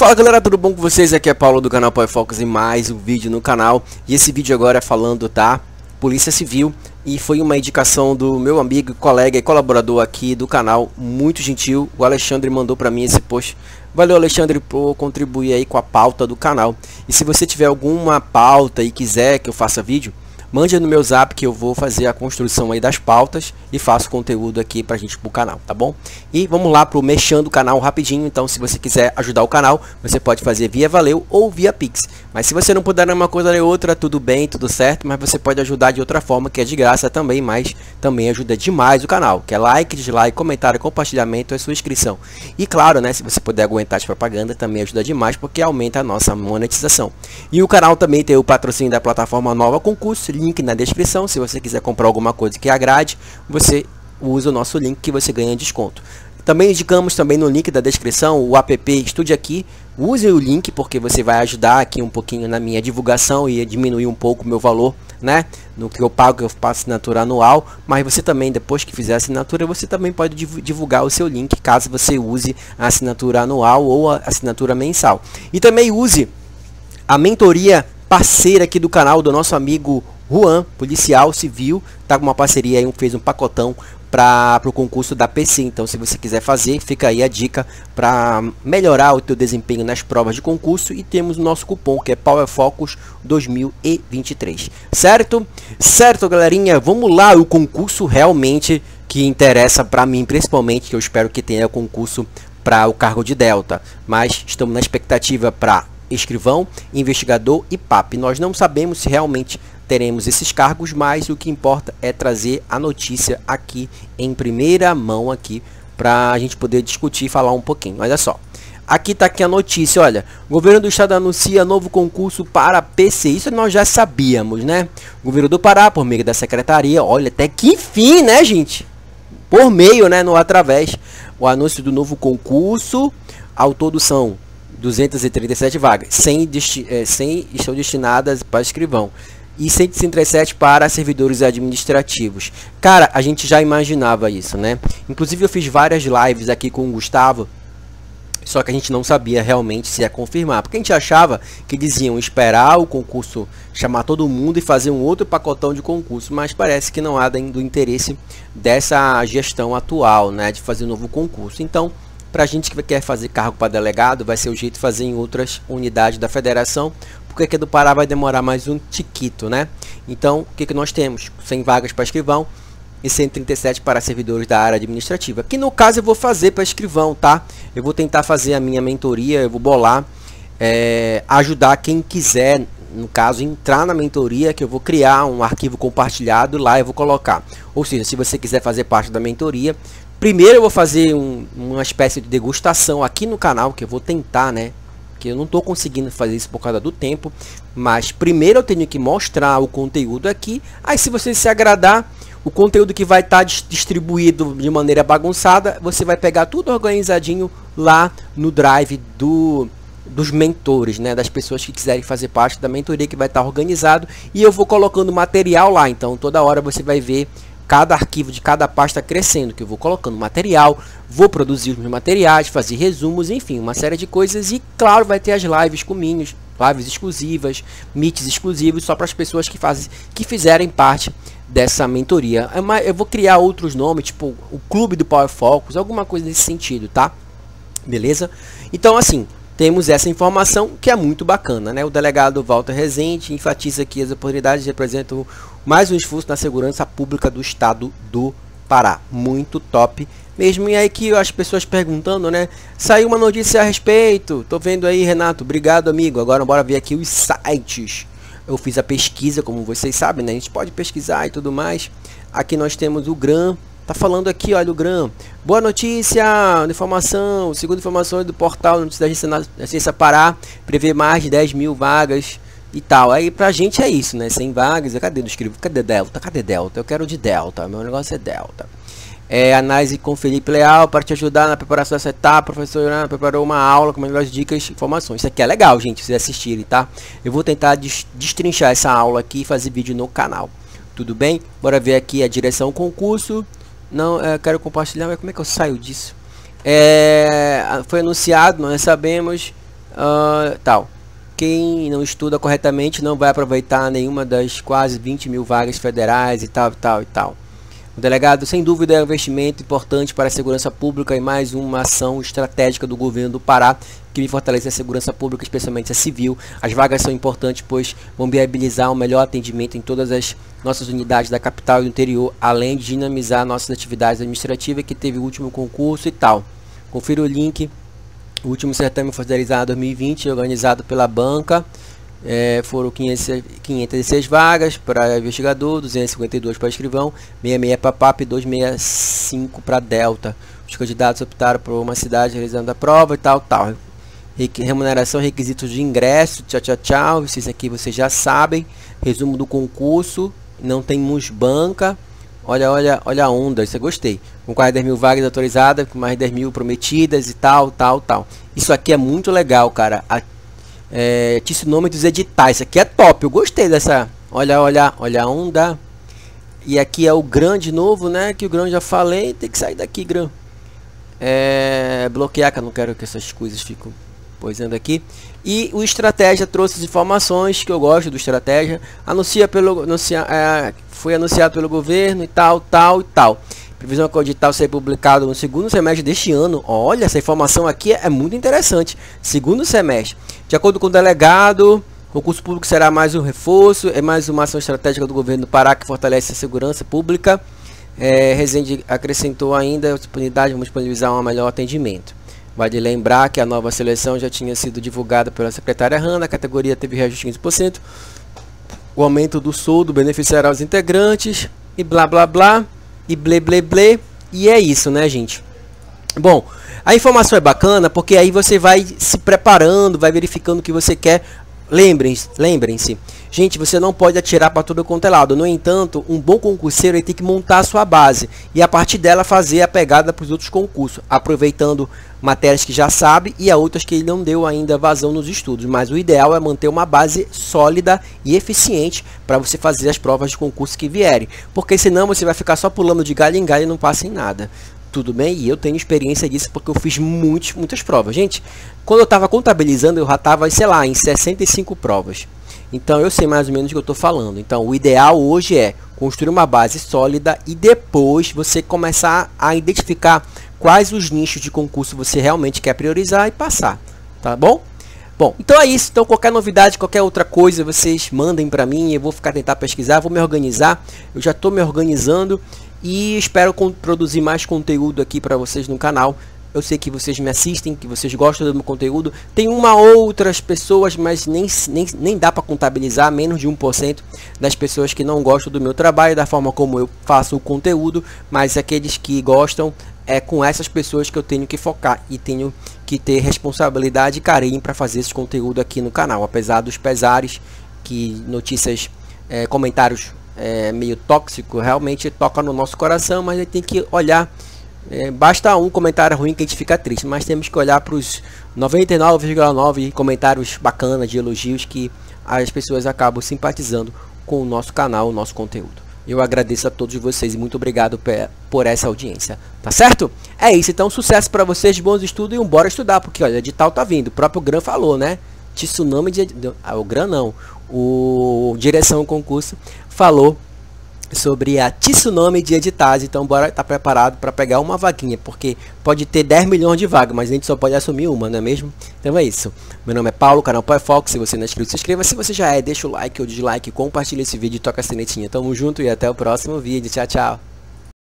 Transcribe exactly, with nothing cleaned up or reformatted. Fala galera, tudo bom com vocês? Aqui é Paulo do canal Power Focus e mais um vídeo no canal. E esse vídeo agora é falando da Polícia Civil. E foi uma indicação do meu amigo, colega e colaborador aqui do canal, muito gentil, o Alexandre mandou para mim esse post. Valeu Alexandre por contribuir aí com a pauta do canal. E se você tiver alguma pauta e quiser que eu faça vídeo, mande no meu zap que eu vou fazer a construção aí das pautas e faço conteúdo aqui pra gente pro canal, tá bom? E vamos lá pro mexendo o canal rapidinho. Então se você quiser ajudar o canal, você pode fazer via Valeu ou via Pix. Mas se você não puder nenhuma coisa nem outra, tudo bem, tudo certo. Mas você pode ajudar de outra forma que é de graça também, mas também ajuda demais o canal. Que é like, dislike, comentário, compartilhamento e sua inscrição. E claro, né, se você puder aguentar as propagandas, também ajuda demais porque aumenta a nossa monetização. E o canal também tem o patrocínio da plataforma Nova Concursos, link na descrição. Se você quiser comprar alguma coisa que agrade, você usa o nosso link que você ganha desconto. Também indicamos também no link da descrição o app Estude Aqui. Use o link porque você vai ajudar aqui um pouquinho na minha divulgação e diminuir um pouco o meu valor, né? No que eu pago, eu faço assinatura anual, mas você também, depois que fizer a assinatura, você também pode divulgar o seu link caso você use a assinatura anual ou a assinatura mensal. E também use a mentoria parceira aqui do canal do nosso amigo Juan, policial civil, tá com uma parceria aí, fez um pacotão para o concurso da P C. Então se você quiser fazer, fica aí a dica para melhorar o teu desempenho nas provas de concurso. E temos o nosso cupom que é Power Focus dois mil e vinte e três, certo? Certo galerinha, vamos lá, o concurso realmente que interessa para mim principalmente, que eu espero que tenha concurso para o cargo de Delta, mas estamos na expectativa para escrivão, investigador e P A P. Nós não sabemos se realmente teremos esses cargos, mas o que importa é trazer a notícia aqui em primeira mão aqui para a gente poder discutir e falar um pouquinho. Olha só, aqui tá aqui a notícia, olha, o governo do estado anuncia novo concurso para P C, isso nós já sabíamos, né? O governo do Pará, por meio da secretaria, olha, até que enfim, né gente? Por meio, né, no através, o anúncio do novo concurso, ao todo são duzentas e trinta e sete vagas, cem, desti- cem estão destinadas para escrivão e cento e trinta e sete para servidores administrativos. Cara, a gente já imaginava isso, né? Inclusive eu fiz várias lives aqui com o Gustavo, só que a gente não sabia realmente se ia confirmar, porque a gente achava que diziam esperar o concurso, chamar todo mundo e fazer um outro pacotão de concurso, mas parece que não há do interesse dessa gestão atual, né, de fazer um novo concurso. Então, para a gente que quer fazer cargo para delegado, vai ser o jeito de fazer em outras unidades da federação, porque aqui do Pará vai demorar mais um tiquito, né? Então, o que, que nós temos? cem vagas para escrivão e cento e trinta e sete para servidores da área administrativa. Que no caso eu vou fazer para escrivão, tá? Eu vou tentar fazer a minha mentoria, eu vou bolar, é, ajudar quem quiser, no caso, entrar na mentoria, que eu vou criar um arquivo compartilhado, lá eu vou colocar. Ou seja, se você quiser fazer parte da mentoria, primeiro eu vou fazer um, uma espécie de degustação aqui no canal, que eu vou tentar, né? Que eu não estou conseguindo fazer isso por causa do tempo, mas primeiro eu tenho que mostrar o conteúdo aqui. Aí se você se agradar, o conteúdo que vai estar distribuído de maneira bagunçada, você vai pegar tudo organizadinho lá no drive do... dos mentores, né, das pessoas que quiserem fazer parte da mentoria, que vai estar organizado, e eu vou colocando material lá. Então toda hora você vai ver cada arquivo de cada pasta crescendo, que eu vou colocando material, vou produzir os meus materiais, fazer resumos, enfim, uma série de coisas. E claro, vai ter as lives cominhos, lives exclusivas, meets exclusivos, só para as pessoas que fazem, que fizerem parte dessa mentoria. Eu vou criar outros nomes, tipo o Clube do Power Focus, alguma coisa nesse sentido, tá? Beleza? Então assim, temos essa informação que é muito bacana, né? O delegado Walter Rezende enfatiza que as oportunidades representam mais um esforço na segurança pública do estado do Pará. Muito top mesmo. E aí que as pessoas perguntando, né? Saiu uma notícia a respeito. Tô vendo aí, Renato. Obrigado, amigo. Agora bora ver aqui os sites. Eu fiz a pesquisa, como vocês sabem, né? A gente pode pesquisar e tudo mais. Aqui nós temos o GRAM. Tá falando aqui, olha, o GRAM. Boa notícia, informação. Segundo informações do portal Notícias da Agência Pará, prevê mais de dez mil vagas e tal. Aí pra gente é isso, né? cem vagas. Cadê do escrivo? Cadê Delta? Cadê Delta? Eu quero de Delta. Meu negócio é Delta. É, análise com Felipe Leal para te ajudar na preparação dessa etapa. O professor Hanna preparou uma aula com melhores dicas e informações. Isso aqui é legal, gente, vocês assistirem, tá? Eu vou tentar destrinchar essa aula aqui e fazer vídeo no canal. Tudo bem? Bora ver aqui a direção concurso. Não, é, quero compartilhar, mas como é que eu saio disso? É, foi anunciado, nós sabemos uh, tal. Quem não estuda corretamente não vai aproveitar nenhuma das quase vinte mil vagas federais e tal, e tal, e tal. O delegado, sem dúvida, é um investimento importante para a segurança pública e mais uma ação estratégica do governo do Pará que fortalece a segurança pública, especialmente a civil. As vagas são importantes, pois vão viabilizar um melhor atendimento em todas as nossas unidades da capital e do interior, além de dinamizar nossas atividades administrativas, que teve o último concurso e tal. Confira o link. O último certame federalizado dois mil e vinte, organizado pela banca, é, foram quinhentas e seis vagas para investigador, duzentas e cinquenta e duas para escrivão, sessenta e seis para P A P e duzentos e sessenta e cinco para Delta. Os candidatos optaram por uma cidade realizando a prova e tal, tal. Remuneração, requisitos de ingresso, tchau, tchau, tchau. Isso aqui vocês já sabem. Resumo do concurso, não temos banca. Olha, olha, olha a onda, isso eu gostei. Com quase dez mil vagas autorizadas, com mais dez mil prometidas e tal, tal, tal. Isso aqui é muito legal, cara. A, é, disse o nome dos editais, isso aqui é top, eu gostei dessa. Olha, olha, olha a onda. E aqui é o GRAM de novo, né? Que o GRAM já falei, tem que sair daqui, GRAM. É, bloquear, que eu não quero que essas coisas fiquem posando aqui. E o Estratégia trouxe as informações que eu gosto do Estratégia. Anuncia pelo, anuncia, é, foi anunciado pelo governo e tal, tal e tal. Previsão que o edital será publicado no segundo semestre deste ano. Olha, essa informação aqui é muito interessante. Segundo semestre. De acordo com o delegado, o concurso público será mais um reforço, é mais uma ação estratégica do governo do Pará que fortalece a segurança pública. É, Rezende acrescentou ainda a oportunidade, vamos disponibilizar um melhor atendimento. Vale lembrar que a nova seleção já tinha sido divulgada pela secretária Hanna, a categoria teve reajuste de quinze por cento, o aumento do soldo beneficiará os integrantes, e blá blá blá, e blé blé blé, e é isso, né, gente? Bom, a informação é bacana porque aí você vai se preparando, vai verificando o que você quer. Lembrem-se, lembrem-se, gente, você não pode atirar para tudo quanto é lado. No entanto, um bom concurseiro ele tem que montar a sua base e a partir dela fazer a pegada para os outros concursos, aproveitando matérias que já sabe e a outras que ele não deu ainda vazão nos estudos. Mas o ideal é manter uma base sólida e eficiente para você fazer as provas de concurso que vierem, porque senão você vai ficar só pulando de galho em galho e não passa em nada. Tudo bem, e eu tenho experiência disso porque eu fiz muitos, muitas provas. Gente, quando eu estava contabilizando, eu já estava, sei lá, em sessenta e cinco provas. Então, eu sei mais ou menos o que eu estou falando. Então, o ideal hoje é construir uma base sólida e depois você começar a identificar quais os nichos de concurso você realmente quer priorizar e passar, tá bom? Bom, então é isso. Então, qualquer novidade, qualquer outra coisa, vocês mandem para mim. Eu vou ficar tentar pesquisar, vou me organizar. Eu já estou me organizando. E espero produzir mais conteúdo aqui para vocês no canal. Eu sei que vocês me assistem, que vocês gostam do meu conteúdo. Tem uma ou outras pessoas, mas nem, nem, nem dá para contabilizar, menos de um por cento das pessoas que não gostam do meu trabalho, da forma como eu faço o conteúdo. Mas aqueles que gostam, é com essas pessoas que eu tenho que focar e tenho que ter responsabilidade e carinho para fazer esse conteúdo aqui no canal. Apesar dos pesares, que notícias, é, comentários... É meio tóxico, realmente toca no nosso coração, mas a gente tem que olhar, é, basta um comentário ruim que a gente fica triste, mas temos que olhar para os noventa e nove vírgula nove comentários bacanas de elogios que as pessoas acabam simpatizando com o nosso canal, o nosso conteúdo. Eu agradeço a todos vocês e muito obrigado por essa audiência, tá certo? É isso, então sucesso para vocês, bons estudos e um bora estudar, porque olha, edital tá vindo, o próprio Gram falou, né? Tsunami de... Ah, o Gram não. O Direção ao Concurso falou sobre a tsunami de editais, então bora estar tá preparado para pegar uma vaguinha, porque pode ter dez milhões de vagas, mas a gente só pode assumir uma, não é mesmo? Então é isso. Meu nome é Paulo, canal Power Focus, se você não é inscrito, se inscreva. Se você já é, deixa o like ou dislike, compartilha esse vídeo e toca a sinetinha. Tamo junto e até o próximo vídeo. Tchau, tchau.